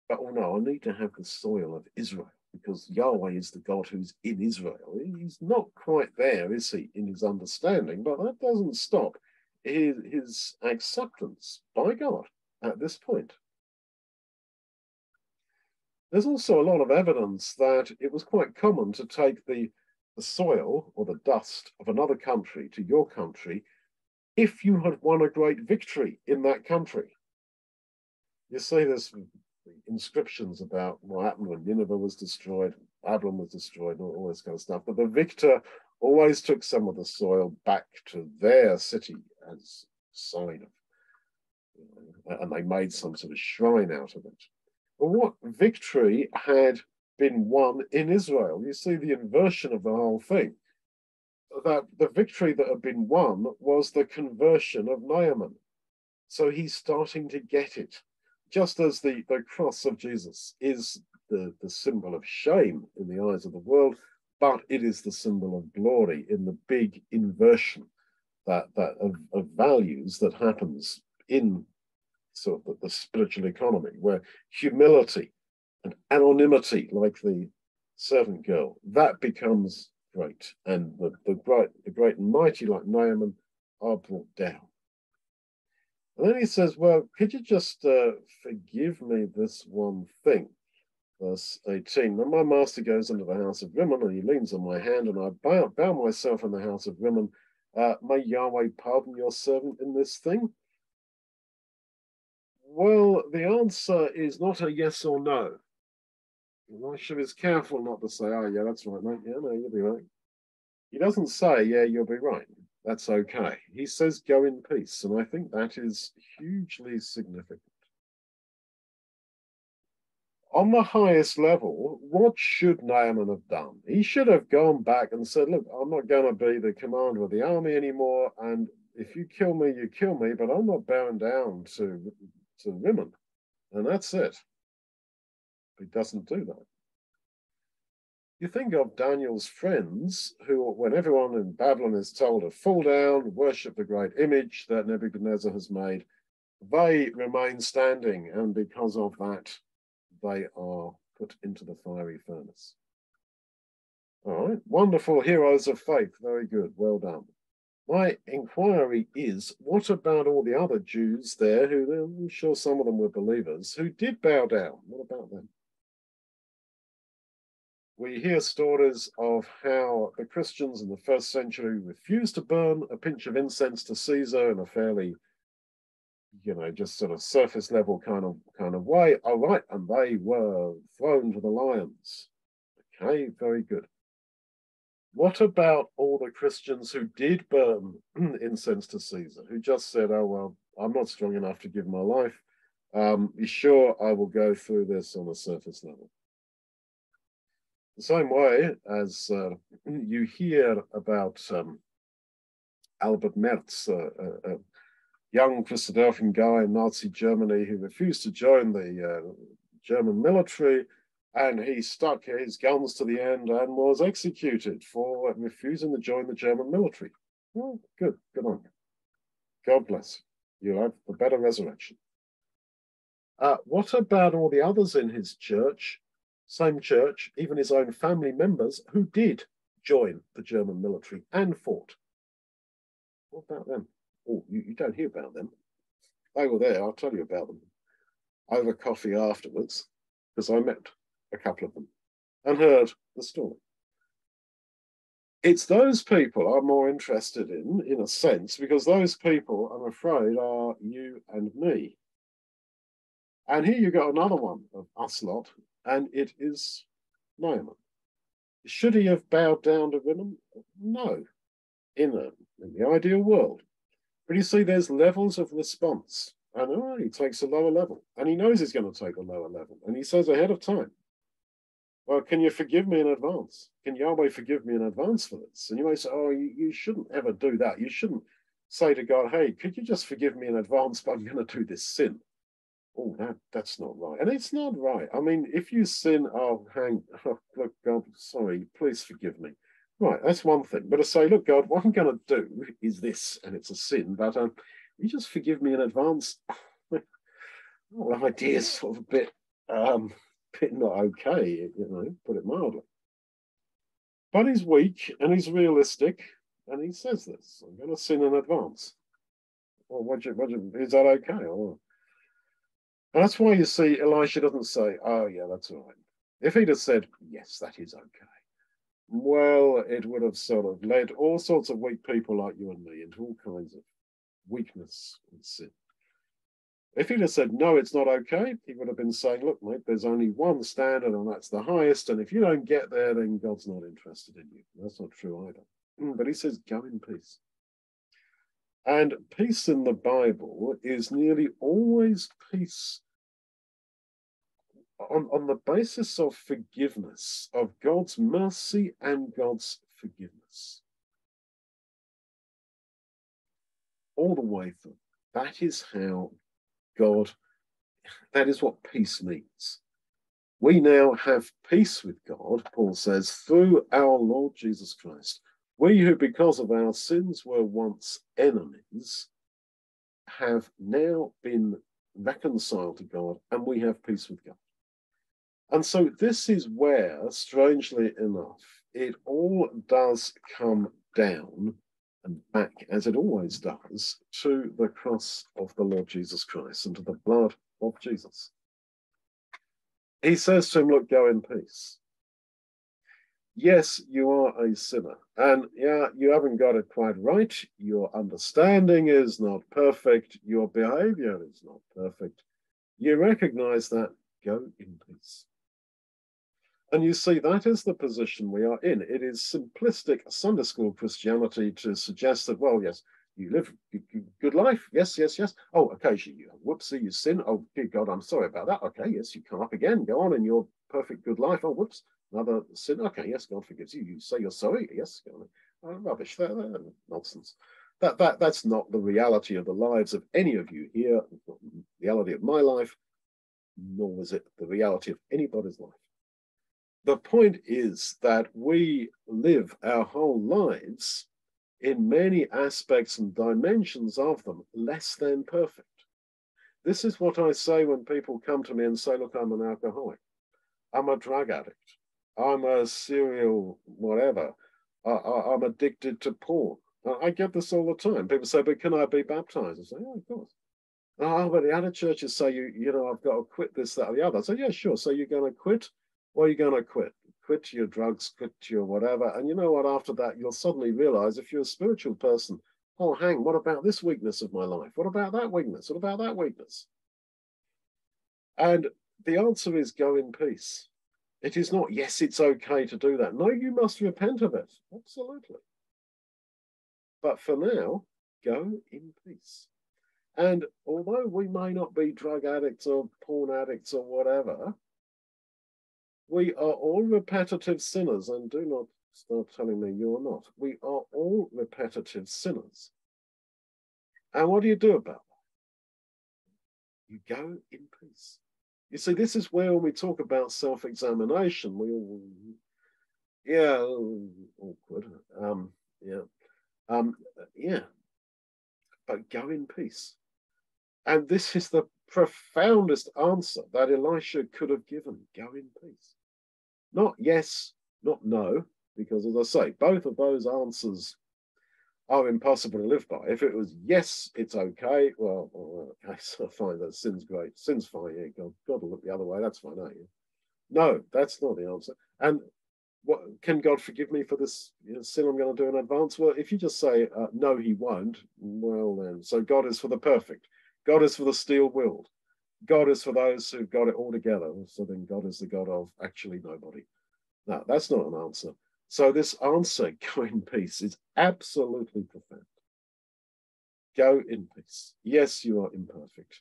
But, oh no, I need to have the soil of Israel, because Yahweh is the God who's in Israel. He's not quite there, is he, in his understanding, but that doesn't stop his acceptance by God at this point. There's also a lot of evidence that it was quite common to take the, the soil or the dust of another country to your country if you had won a great victory in that country. You see this inscriptions about what happened when Nineveh was destroyed, Babylon was destroyed, and all this kind of stuff. But the victor always took some of the soil back to their city as a sign of, you know, and they made some sort of shrine out of it. But what victory had been won in Israel? You see the inversion of the whole thing. That the victory that had been won was the conversion of Naaman. So he's starting to get it. Just as the, the cross of Jesus is the, the symbol of shame in the eyes of the world, but it is the symbol of glory in the big inversion that, that of, of values that happens in sort of the, the spiritual economy, where humility and anonymity, like the servant girl, that becomes great, and the, the great the great and mighty like Naaman are brought down. And then he says, well, could you just uh, forgive me this one thing? Verse eighteen, now my master goes into the house of Rimmon, and he leans on my hand, and I bow, bow myself in the house of Rimmon. Uh, may Yahweh pardon your servant in this thing? Well, the answer is not a yes or no. Elisha is careful not to say, oh, yeah, that's right, mate. Yeah, no, you'll be right. He doesn't say, yeah, you'll be right. That's okay. He says, go in peace. And I think that is hugely significant. On the highest level, what should Naaman have done? He should have gone back and said, look, I'm not going to be the commander of the army anymore, and if you kill me, you kill me, but I'm not bowing down to, to Rimmon. And that's it. He doesn't do that. You think of Daniel's friends, who, when everyone in Babylon is told to fall down, worship the great image that Nebuchadnezzar has made, they remain standing, and because of that, they are put into the fiery furnace. All right, wonderful heroes of faith. Very good, well done. My inquiry is, what about all the other Jews there who, I'm sure some of them were believers, who did bow down? What about them? We hear stories of how the Christians in the first century refused to burn a pinch of incense to Caesar in a fairly you know, just sort of surface level kind of kind of way. All right, and they were thrown to the lions. Okay, very good. What about all the Christians who did burn incense to Caesar, who just said, oh, well, I'm not strong enough to give my life. Um, be sure I will go through this on a surface level. The same way as uh, you hear about um, Albert Merz, uh, uh, uh, young Christadelphian guy in Nazi Germany who refused to join the uh, German military, and he stuck his guns to the end and was executed for refusing to join the German military. Well, good, good on you. God bless you. You have a better resurrection. Uh, what about all the others in his church, same church, even his own family members, who did join the German military and fought? What about them? Oh, you, you don't hear about them. They were there, I'll tell you about them, over coffee afterwards, because I met a couple of them and heard the story. It's those people I'm more interested in, in a sense, because those people, I'm afraid, are you and me. And here you got another one of us lot, and it is Naaman. Should he have bowed down to Rimmon? No, in, a, in the ideal world. But you see, there's levels of response. And oh, he takes a lower level. And he knows he's going to take a lower level. And he says ahead of time, well, can you forgive me in advance? Can Yahweh forgive me in advance for this? And you may say, oh, you, you shouldn't ever do that. You shouldn't say to God, hey, could you just forgive me in advance, but I'm going to do this sin? Oh, that, that's not right. And it's not right. I mean, if you sin, oh, hang, oh, look, God, sorry, please forgive me. Right, that's one thing. But to say, look, God, what I'm going to do is this, and it's a sin, but um, you just forgive me in advance. Well, the idea is sort of a bit, um, bit not okay, you know, put it mildly. But he's weak, and he's realistic, and he says this, I'm going to sin in advance. Well, what you, what you, is that okay? Or, and that's why you see Elisha doesn't say, oh, yeah, that's all right. If he'd have said, yes, that is okay, well, it would have sort of led all sorts of weak people like you and me into all kinds of weakness and sin. If he'd have said, no, it's not okay, he would have been saying, look, mate, there's only one standard, and that's the highest, and if you don't get there, then God's not interested in you. That's not true either. But he says, go in peace. And peace in the Bible is nearly always peace On, on the basis of forgiveness, of God's mercy and God's forgiveness. All the way through. That is how God, that is what peace means. We now have peace with God, Paul says, through our Lord Jesus Christ. We who because of our sins were once enemies have now been reconciled to God, and we have peace with God. And so this is where, strangely enough, it all does come down and back, as it always does, to the cross of the Lord Jesus Christ and to the blood of Jesus. He says to him, look, go in peace. Yes, you are a sinner, and yeah, you haven't got it quite right. Your understanding is not perfect. Your behavior is not perfect. You recognize that. Go in peace. And you see, that is the position we are in. It is simplistic Sunday school Christianity to suggest that, well, yes, you live a good life. Yes, yes, yes. Oh, occasionally, you whoopsie, you sin. Oh, dear God, I'm sorry about that. Okay, yes, you come up again. Go on in your perfect good life. Oh, whoops. Another sin. Okay, yes, God forgives you. You say you're sorry. Yes, God. Oh, rubbish. That, that, nonsense. That, that, that's not the reality of the lives of any of you here. It's not the reality of my life, nor is it the reality of anybody's life. The point is that we live our whole lives in many aspects and dimensions of them less than perfect. This is what I say when people come to me and say, look, I'm an alcoholic. I'm a drug addict. I'm a serial whatever. I, I, I'm addicted to porn. I, I get this all the time. People say, but can I be baptized? I say, oh, of course. Oh, but the other churches say, you, you know, I've got to quit this, that, or the other. So, yeah, sure. So you're going to quit? Well, you're going to quit. Quit your drugs, quit your whatever. And you know what? After that, you'll suddenly realize, if you're a spiritual person, oh, hang, what about this weakness of my life? What about that weakness? What about that weakness? And the answer is go in peace. It is not, yes, it's okay to do that. No, you must repent of it. Absolutely. But for now, go in peace. And although we may not be drug addicts or porn addicts or whatever, we are all repetitive sinners. And do not start telling me you're not. We are all repetitive sinners. And what do you do about that? You go in peace. You see, this is where, when we talk about self-examination, we all, yeah, awkward. Um, yeah. Um, yeah. But go in peace. And this is the profoundest answer that Elisha could have given. Go in peace. Not yes, not no, because as I say, both of those answers are impossible to live by. If it was yes, it's okay, well, okay, so fine, that sin's great. Sin's fine, yeah, God, God will look the other way, that's fine, aren't you? No, that's not the answer. And what, can God forgive me for this you know, sin I'm going to do in advance? Well, if you just say, uh, no, he won't, well then, so God is for the perfect. God is for the steel-willed. God is for those who've got it all together. So then God is the God of actually nobody. No, that's not an answer. So this answer, go in peace, is absolutely profound. Go in peace. Yes, you are imperfect.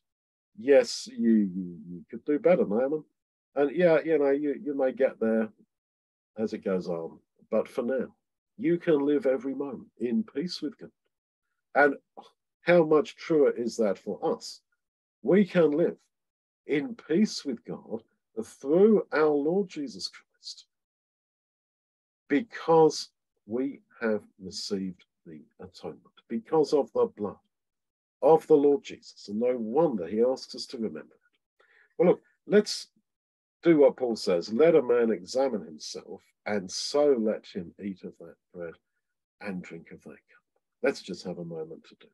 Yes, you, you, you could do better, Naaman. And yeah, you know, you, you may get there as it goes on. But for now, you can live every moment in peace with God. And how much truer is that for us? We can live in peace with God through our Lord Jesus Christ, because we have received the atonement, because of the blood of the Lord Jesus. And no wonder he asks us to remember it. Well, look, let's do what Paul says, let a man examine himself, and so let him eat of that bread and drink of that cup. Let's just have a moment to do that.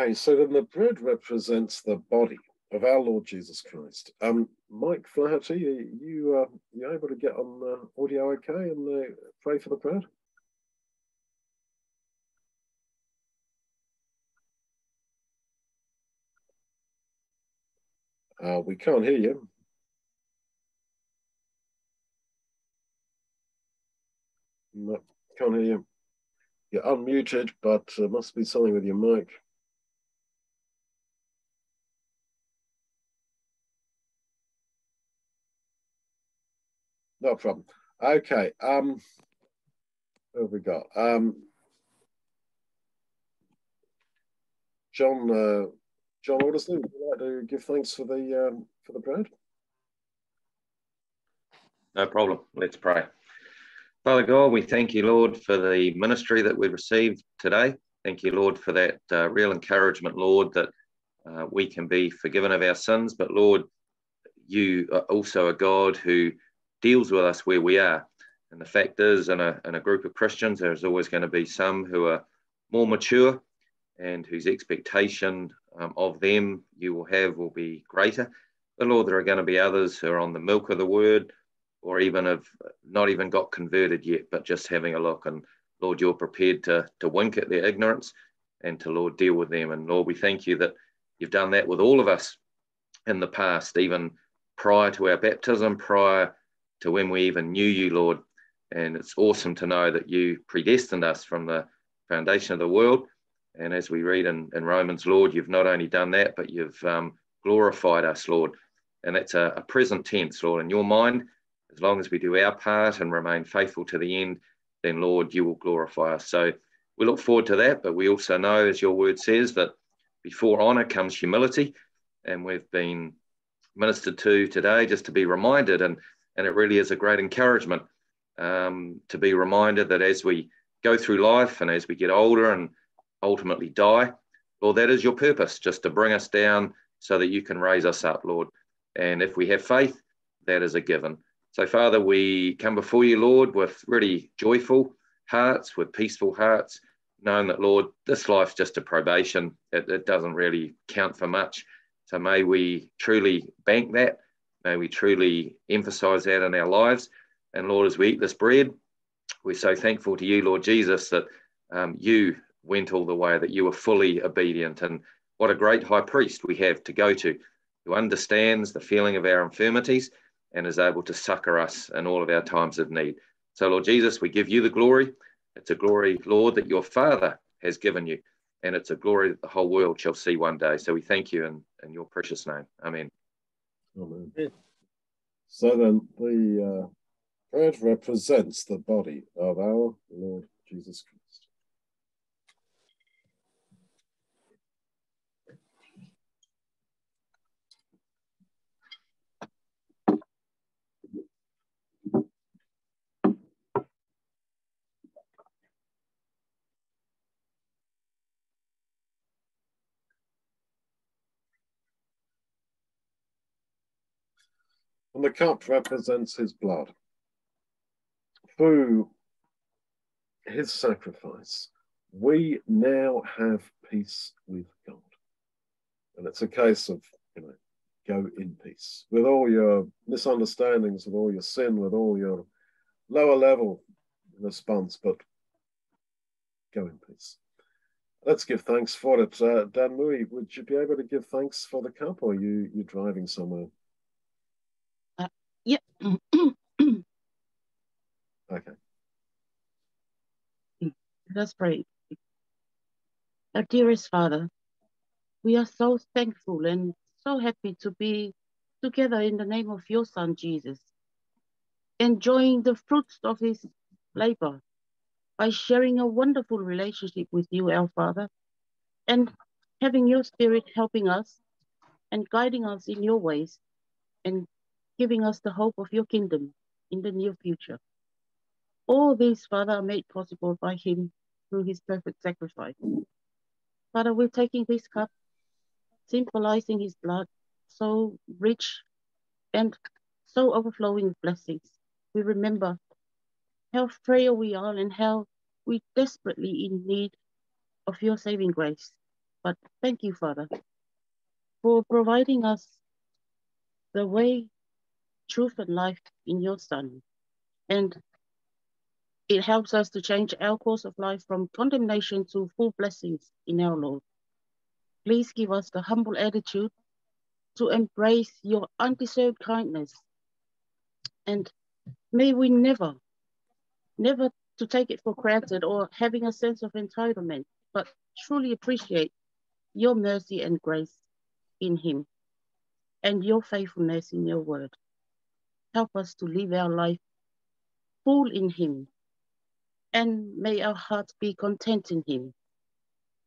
Okay, so then the bread represents the body of our Lord Jesus Christ. Um, Mike Flaherty, you uh, you able to get on uh, audio okay and uh, pray for the bread? Uh, we can't hear you. No, can't hear you. You're unmuted, but there must be something with your mic. Not a problem. Okay. Um, what have we got? Um, John, uh, John Aldersley, would you like to give thanks for the um, for the bread? No problem. Let's pray. Father God, we thank you, Lord, for the ministry that we've received today. Thank you, Lord, for that uh, real encouragement, Lord, that uh, we can be forgiven of our sins. But Lord, you are also a God who deals with us where we are. And the fact is, in a, in a group of Christians, there's always going to be some who are more mature and whose expectation um, of them you will have will be greater. But Lord, there are going to be others who are on the milk of the word, or even have not even got converted yet, but just having a look. And Lord, you're prepared to, to wink at their ignorance and to, Lord, deal with them. And Lord, we thank you that you've done that with all of us in the past, even prior to our baptism, prior to when we even knew you, Lord. And it's awesome to know that you predestined us from the foundation of the world. And as we read in, in Romans, Lord, you've not only done that, but you've um, glorified us, Lord. And that's a, a present tense, Lord, in your mind. As long as we do our part and remain faithful to the end, then, Lord, you will glorify us. So we look forward to that, but we also know, as your word says, that before honour comes humility, and we've been ministered to today just to be reminded, and, and it really is a great encouragement um, to be reminded that as we go through life and as we get older and ultimately die, Lord, that is your purpose, just to bring us down so that you can raise us up, Lord. And if we have faith, that is a given. So, Father, we come before you, Lord, with really joyful hearts, with peaceful hearts, knowing that, Lord, this life's just a probation. It, it doesn't really count for much. So may we truly bank that. May we truly emphasise that in our lives. And, Lord, as we eat this bread, we're so thankful to you, Lord Jesus, that um, you went all the way, that you were fully obedient. And what a great high priest we have to go to, who understands the feeling of our infirmities and is able to succour us in all of our times of need. So, Lord Jesus, we give you the glory. It's a glory, Lord, that your Father has given you, and it's a glory that the whole world shall see one day. So we thank you in, in your precious name. Amen. Amen. So then the uh, bread represents the body of our Lord Jesus Christ. And the cup represents his blood. Through his sacrifice, we now have peace with God. And it's a case of, you know, go in peace. With all your misunderstandings, with all your sin, with all your lower level response, but go in peace. Let's give thanks for it. Uh, Dan Louis, would you be able to give thanks for the cup, or are you, you're driving somewhere? Yep. Okay. Let's pray. Our dearest Father, we are so thankful and so happy to be together in the name of your Son, Jesus, enjoying the fruits of his labor by sharing a wonderful relationship with you, our Father, and having your Spirit helping us and guiding us in your ways and giving us the hope of your kingdom in the near future. All these, Father, are made possible by him through his perfect sacrifice. Father, we're taking this cup, symbolizing his blood, so rich and so overflowing with blessings. We remember how frail we are and how we desperately in need of your saving grace. But thank you, Father, for providing us the way, truth and life in your Son. And it helps us to change our course of life from condemnation to full blessings in our Lord. Please give us the humble attitude to embrace your undeserved kindness. And may we never, never to take it for granted or having a sense of entitlement, but truly appreciate your mercy and grace in him and your faithfulness in your word. Help us to live our life full in him, and may our hearts be content in him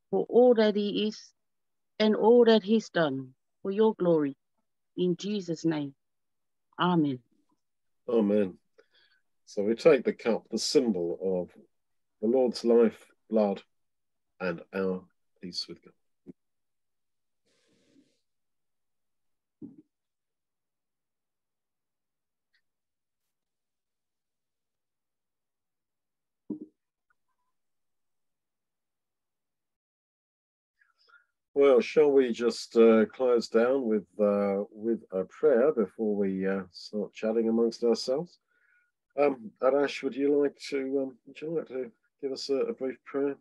for all that he is and all that he's done for your glory. In Jesus' name, amen. Amen. So we take the cup, the symbol of the Lord's life, blood, and our peace with God. Well, shall we just uh, close down with uh, with a prayer before we uh, start chatting amongst ourselves? Um, Arash, would you like to um, would you like to give us a, a brief prayer?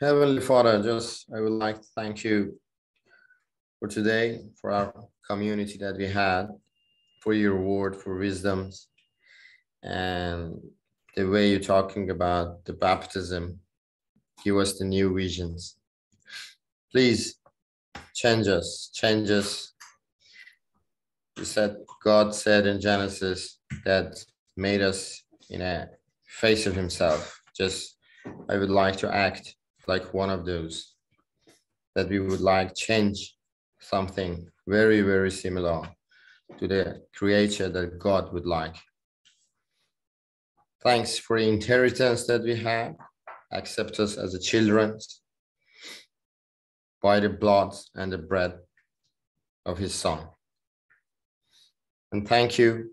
Heavenly Father, just I would like to thank you for today, for our community that we had, for your word, for wisdoms, and the way you're talking about the baptism. Give us the new visions. Please change us, change us. You said, God said in Genesis that made us in a face of himself. Just, I would like to act like one of those, that we would like change something very, very similar to the creature that God would like. Thanks for the inheritance that we have. Accept us as a children by the blood and the bread of his son. And thank you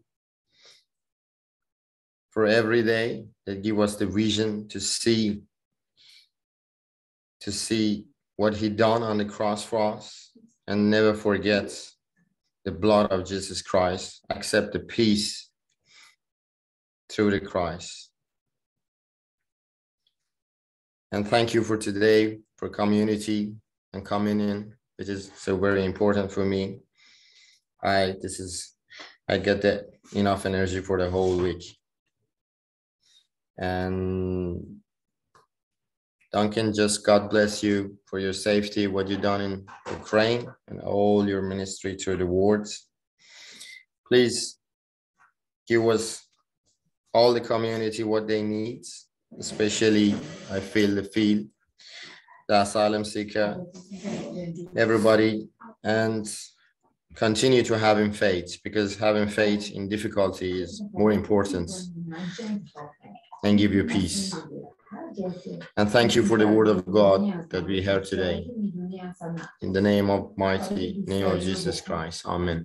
for every day that give us the vision to see, to see what he done on the cross for us, and never forget the blood of Jesus Christ. Accept the peace through the Christ. And thank you for today, for community and communion, which is so very important for me. I this is I get that enough energy for the whole week. And Duncan, just God bless you for your safety, what you've done in Ukraine, and all your ministry through the wards. Please give us all the community what they need, especially I feel the field, the asylum seeker, everybody, and continue to have in faith, because having faith in difficulty is more important, and give you peace. And thank you for the word of God that we heard today. In the name of mighty name of Jesus Christ. Amen.